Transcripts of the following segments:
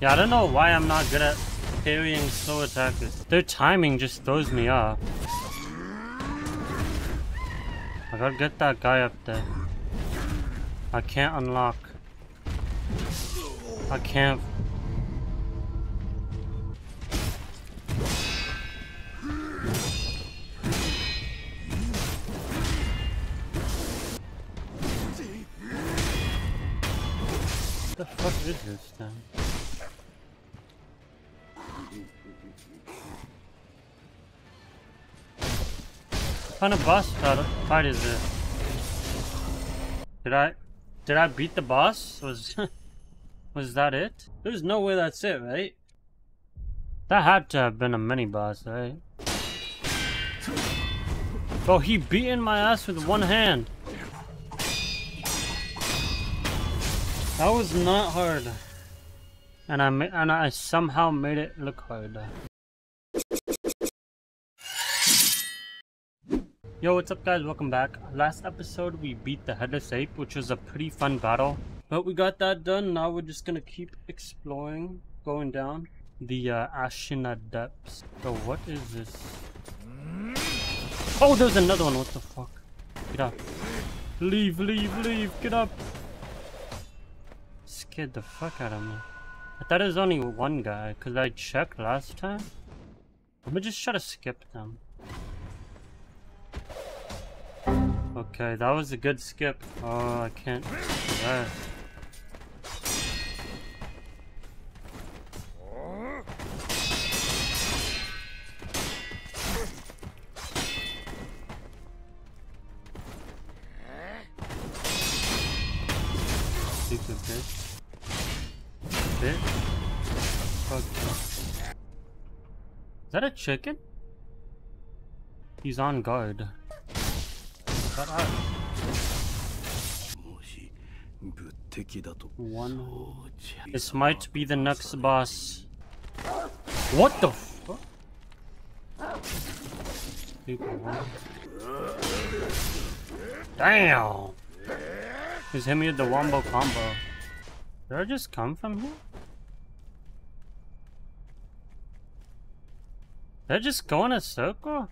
Yeah, I don't know why I'm not good at parrying slow attackers. Their timing just throws me off. I gotta get that guy up there. I can't unlock. I can't. What the fuck is this then? What kind of boss fight is this? Did I beat the boss? Was that it? There's no way that's it, right? That had to have been a mini boss, right? Bro, he beating my ass with one hand. That was not hard, and I somehow made it look hard. Yo, what's up guys, welcome back. Last episode we beat the Headless Ape, which was a pretty fun battle, but we got that done. Now we're just gonna keep exploring, going down the Ashina depths. Bro, what is this? Oh, there's another one. What the fuck? Get up. Leave, leave, leave. Get up. Scared the fuck out of me. I thought it was only one guy, because I checked last time. Let me just try to skip them. Okay, that was a good skip. Oh, I can't do that. Stupid bitch. Bitch. Fuck. Is that a chicken? He's on guard. Shut up. One. This might be the next boss. What the fuck? Stupid one. Damn! Just hit me with the wombo combo. Did I just come from here? Did I just go in a circle?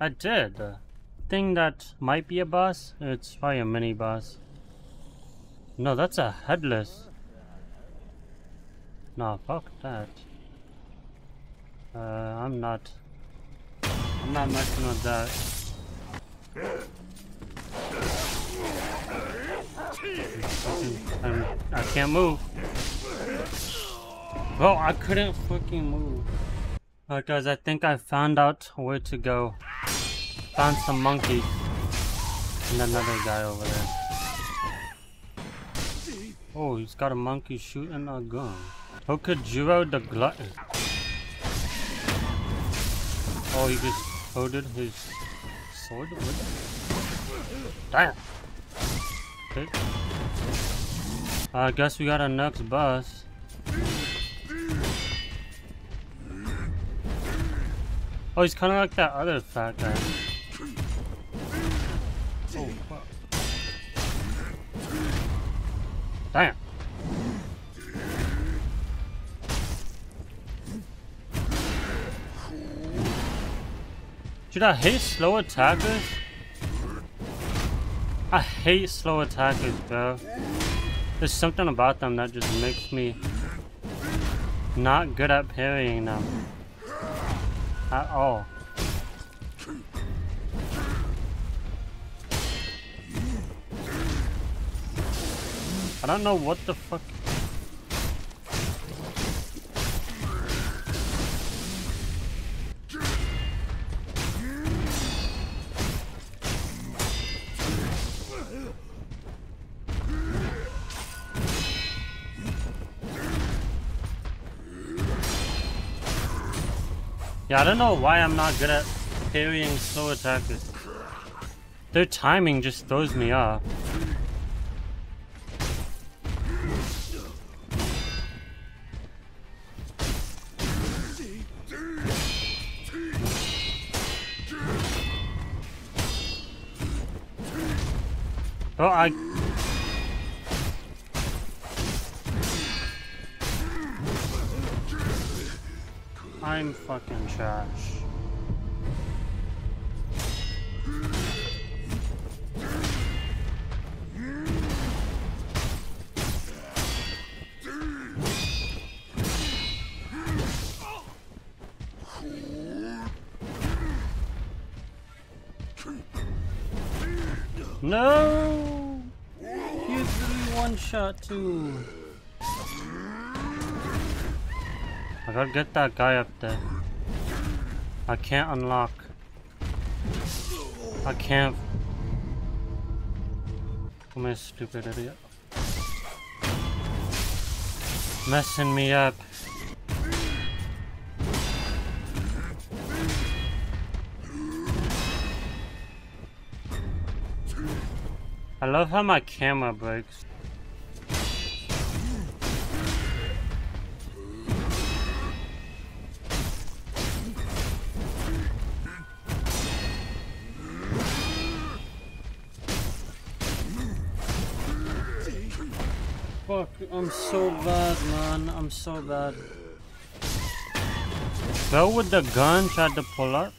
I did. Thing that might be a boss? It's probably a mini boss. No, that's a headless. No, fuck that. I'm not messing with that. I can't move. Bro, I couldn't fucking move. Alright guys, I think I found out where to go. Found some monkeys. And another guy over there. Oh, he's got a monkey shooting a gun. Who could Jiro the glutton? Oh, he just loaded his sword with it. Damn! I guess we got our next boss. Oh, he's kind of like that other fat guy. Oh, fuck. Damn. Dude, I hate slow attackers. I hate slow attackers, bro. There's something about them that just makes me not good at parrying them at all. I don't know what the fuck. Yeah, I don't know why I'm not good at parrying slow attackers. Their timing just throws me off. Oh, I... I'm fucking trash. No! You three one shot too. I gotta get that guy up there. I can't unlock. I can't. I'm a stupid idiot. Messing me up. I love how my camera breaks. Fuck, I'm so bad, man. I'm so bad. Fell with the gun, tried to pull up.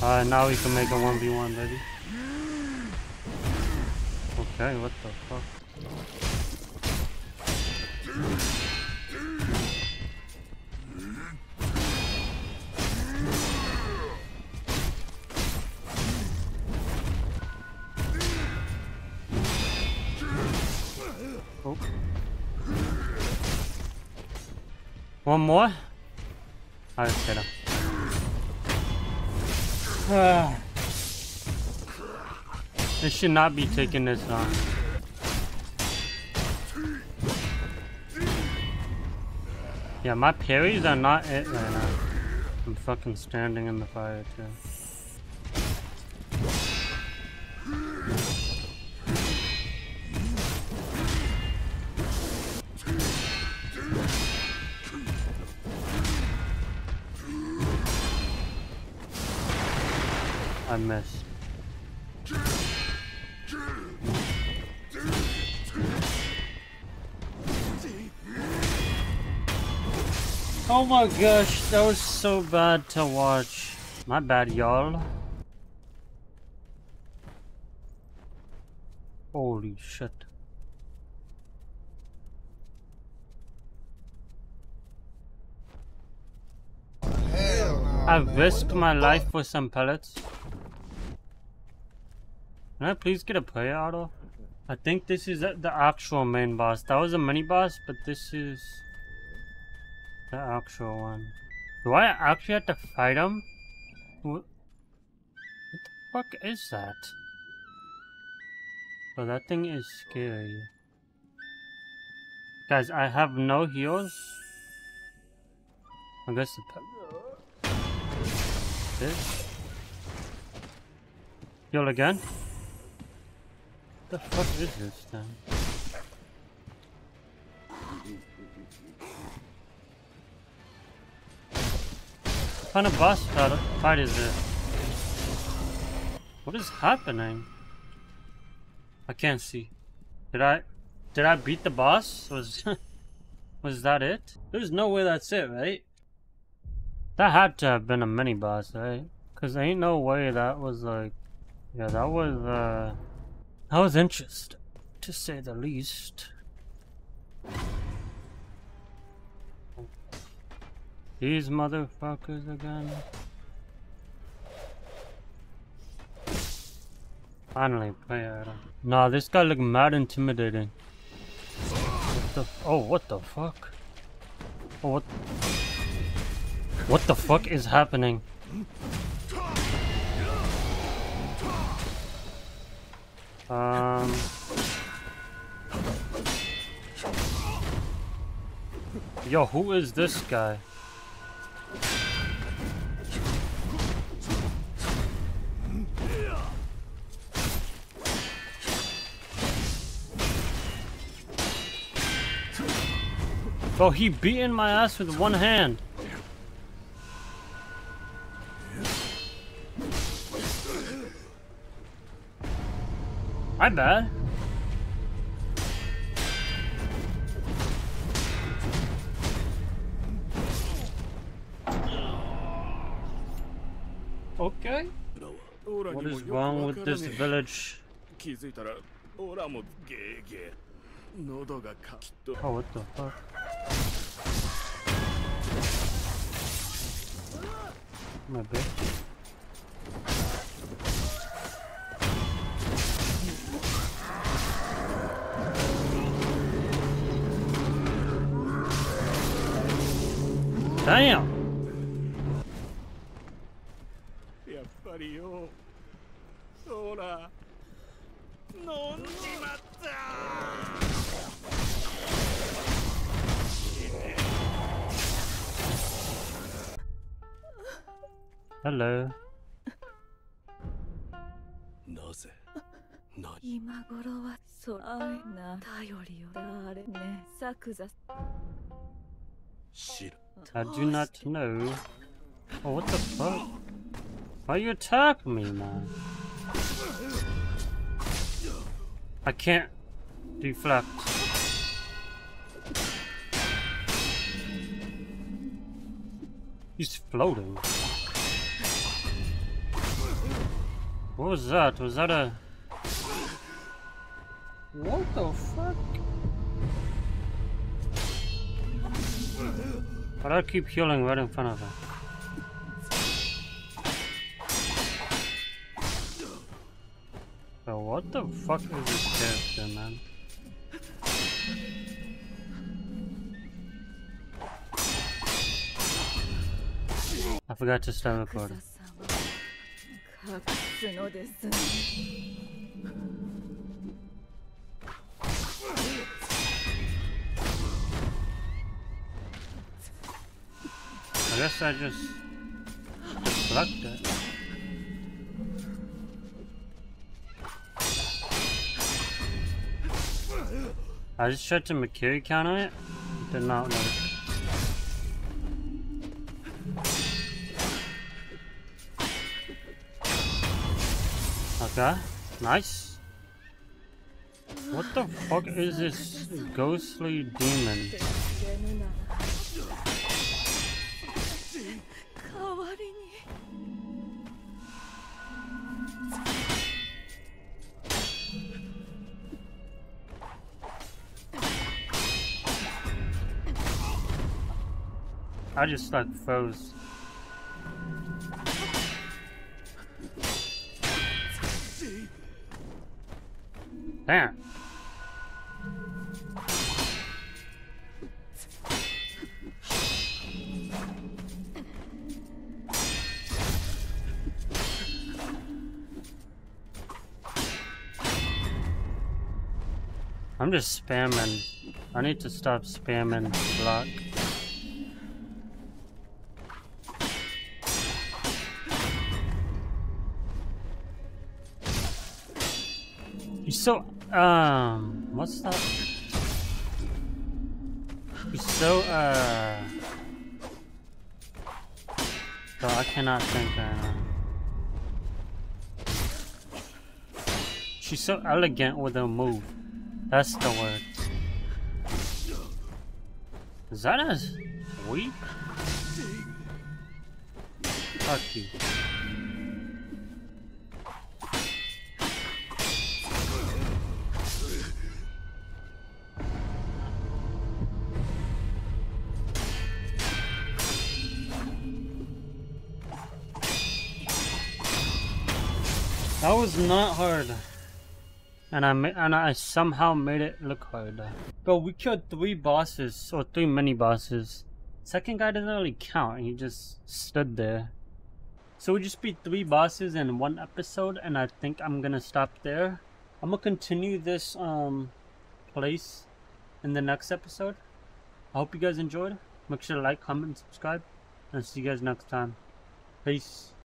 Alright, now we can make a 1v1, baby. Okay, what the fuck? Oh. One more? I just hit him. This should not be taking this long. Yeah, my parries are not it right now. I'm fucking standing in the fire too. I missed. Oh my gosh, that was so bad to watch. My bad, y'all. Holy shit. I've risked my life for some pellets. Can I please get a player auto? I think this is the actual main boss. That was a mini boss, but this is... the actual one. Do I actually have to fight him? What the fuck is that? Oh, that thing is scary. Guys, I have no heals. I guess the this. Heal again? What the fuck is this thing? What kind of boss fight is it? What is happening? I can't see. Did I beat the boss? Was that it? There's no way that's it, right? That had to have been a mini boss, right? Cause there ain't no way that was like, yeah, that was interesting, to say the least. These motherfuckers again. Finally, player. Nah, this guy look mad intimidating. What the f— oh, what the fuck? Oh, what? What the fuck is happening? Yo, who is this guy? Bro, he beating my ass with one hand. My bad. Okay. What is wrong with this village? Oh, what the fuck? My bitch. Damn! Hello. I do not know. Oh, what the fuck? Why you attack me, man? I can't deflect. He's floating. What was that? Was that a... What the fuck? But I keep healing right in front of him. So what the fuck is this character, man? I forgot to start recording. I guess I just deflect it. I just tried to Mercury count on it. Did not work. Okay, nice. What the fuck is this ghostly demon? I just like froze. Damn. I'm just spamming. I need to stop spamming block. So, what's that? So, so I cannot think right now. She's so elegant with her move. That's the word. Is that a weak? Fuck you. That was not hard, and I somehow made it look hard. But we killed 3 bosses, or 3 mini bosses. Second guy doesn't really count; he just stood there. So we just beat 3 bosses in 1 episode, and I think I'm gonna stop there. I'm gonna continue this place in the next episode. I hope you guys enjoyed. Make sure to like, comment, and subscribe, and I'll see you guys next time. Peace.